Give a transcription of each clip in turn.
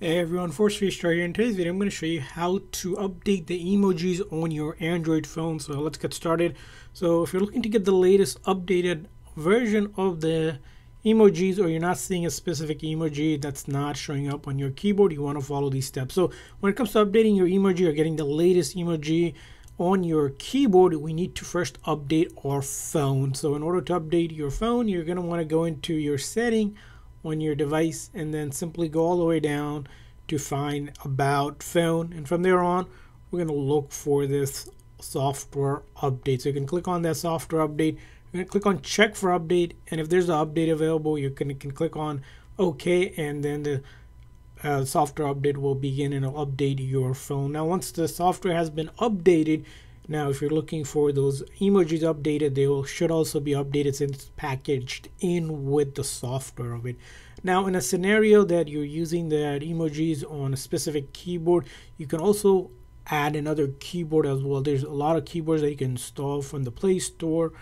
Hey everyone, ForceRestart here. In today's video I'm going to show you how to update the emojis on your Android phone. So let's get started. So if you're looking to get the latest updated version of the emojis, or you're not seeing a specific emoji that's not showing up on your keyboard, you want to follow these steps. So when it comes to updating your emoji or getting the latest emoji on your keyboard, we need to first update our phone. So in order to update your phone, you're going to want to go into your setting on your device and then simply go all the way down to find About Phone, and from there on we're going to look for this software update. So you can click on that software update, you're going to click on check for update, and if there's an update available you can click on OK, and then the software update will begin and it'll update your phone. Now once the software has been updated, now if you're looking for those emojis updated, they should also be updated since it's packaged in with the software of it. Now in a scenario that you're using the emojis on a specific keyboard, you can also add another keyboard as well. There's a lot of keyboards that you can install from the Play Store.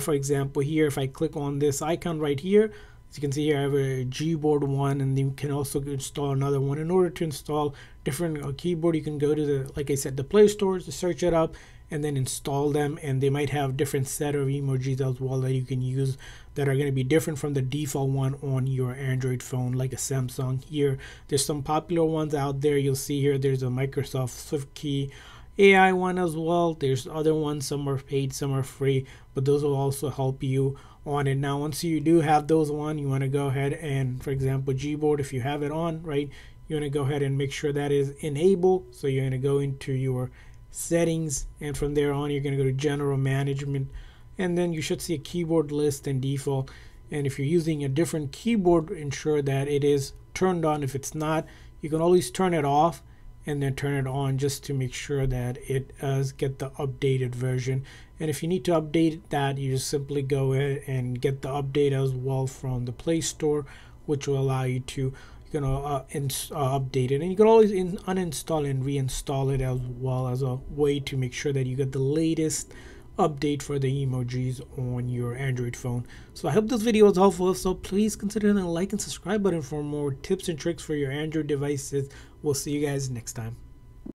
For example, here if I click on this icon right here, as you can see here I have a Gboard one, and you can also install another one. In order to install different keyboard, you can go to the, like I said, the Play Store, search it up, and then install them, and they might have different set of emojis as well that you can use that are going to be different from the default one on your Android phone, like a Samsung here. There's some popular ones out there. You'll see here there's a Microsoft SwiftKey AI one as well. There's other ones, some are paid, some are free, but those will also help you on it. Now once you do have those one, you want to go ahead and, for example, Gboard, if you have it on, right, you want to go ahead and make sure that is enabled. So you're going to go into your settings, and from there on you're going to go to general management, and then you should see a keyboard list and default. And if you're using a different keyboard, ensure that it is turned on. If it's not, you can always turn it off and then turn it on just to make sure that it does get the updated version. And if you need to update that, you just simply go ahead and get the update as well from the Play Store, which will allow you to update it. And you can always uninstall and reinstall it as well, as a way to make sure that you get the latest update for the emojis on your Android phone. So I hope this video was helpful. So please consider hitting the like and subscribe button for more tips and tricks for your Android devices. We'll see you guys next time.